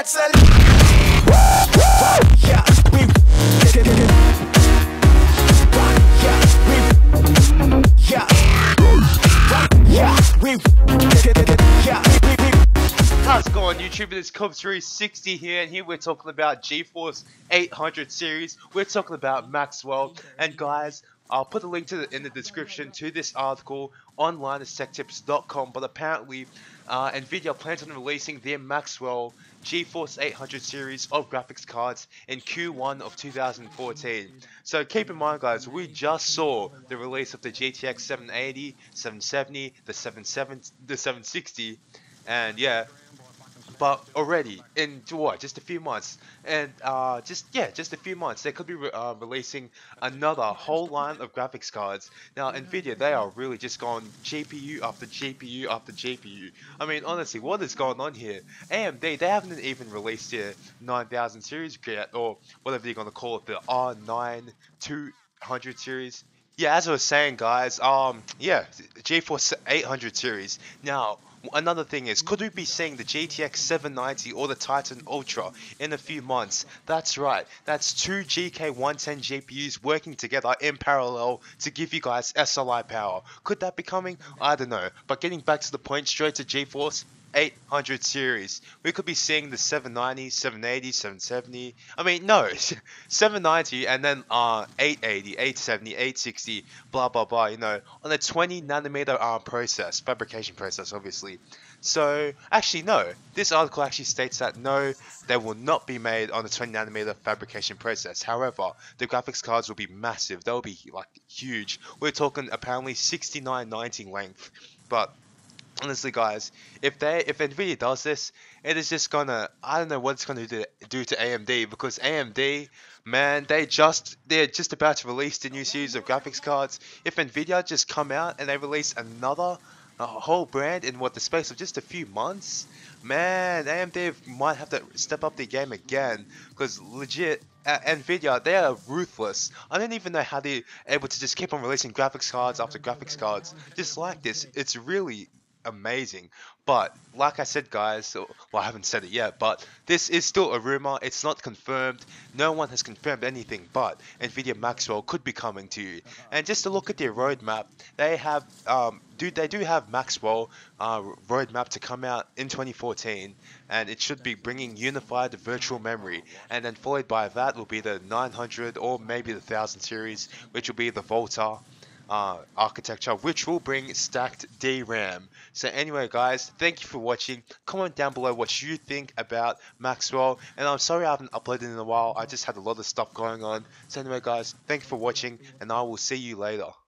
That's a how's it going, YouTube? It's Kobz360 here, and here we're talking about GeForce 800 series. We're talking about Maxwell, and guys, I'll put a link in the description to this article on LinusTechTips.com, but apparently Nvidia plans on releasing their Maxwell GeForce 800 series of graphics cards in Q1 of 2014. So keep in mind, guys, we just saw the release of the GTX 780, 770, the 760, and yeah, but already in what, just a few months, and just a few months, they could be releasing another whole line of graphics cards. Now Nvidia, they are really just going GPU after GPU after GPU. I mean, honestly, what is going on here? AMD, they haven't even released their 9000 series yet, or whatever they're gonna call it, the R9 200 series. Yeah, as I was saying, guys, yeah, GeForce 800 series. Now, another thing is, could we be seeing the GTX 790 or the Titan Ultra in a few months? That's right, that's two GK110 GPUs working together in parallel to give you guys SLI power. Could that be coming? I don't know. But getting back to the point, straight to GeForce 800 series, we could be seeing the 790, 780, 770, I mean, no, 790, and then 880, 870, 860, blah blah blah, you know, on a 20 nanometer process, fabrication process, obviously. So actually, no, this article actually states that no, they will not be made on the 20 nanometer fabrication process. However, the graphics cards will be massive. They'll be like huge. We're talking apparently 6990 length. But honestly, guys, if Nvidia does this, it is just gonna, I don't know what it's gonna do to AMD, because AMD, man, they're just about to release the new series of graphics cards. If Nvidia just come out and they release a whole brand in what, the space of just a few months, man, AMD might have to step up their game again, because legit, Nvidia, they are ruthless. I don't even know how they're able to just keep on releasing graphics cards after graphics cards just like this. It's really amazing. But like I said, guys, well, I haven't said it yet, but this is still a rumor. It's not confirmed. No one has confirmed anything, but Nvidia Maxwell could be coming to you. And just to look at their roadmap, they have they do have Maxwell roadmap to come out in 2014, and it should be bringing unified virtual memory, and then followed by that will be the 900 or maybe the 1000 series, which will be the Volta architecture, which will bring stacked DRAM. So anyway, guys, thank you for watching. Comment down below what you think about Maxwell, and I'm sorry I haven't uploaded in a while. I just had a lot of stuff going on. So anyway, guys, thank you for watching, and I will see you later.